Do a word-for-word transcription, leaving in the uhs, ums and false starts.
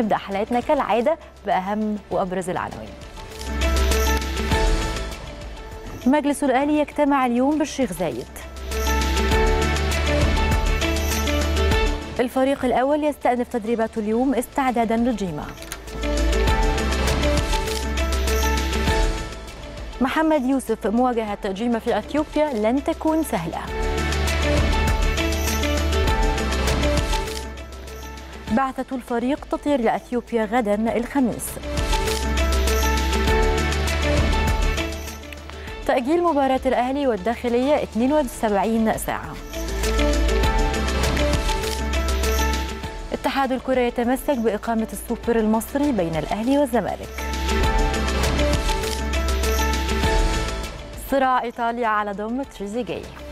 نبدأ حلقتنا كالعادة بأهم وأبرز العناوين. مجلس الأهلي يجتمع اليوم بالشيخ زايد. الفريق الأول يستأنف تدريباته اليوم استعدادا لجيما. محمد يوسف: مواجهة جيما في أثيوبيا لن تكون سهلة. بعثة الفريق تطير لأثيوبيا غدا الخميس. تأجيل مباراة الأهلي والداخلية اثنين وسبعين ساعة. اتحاد الكرة يتمسك بإقامة السوبر المصري بين الأهلي والزمالك. صراع إيطاليا على ضم تريزيجيه.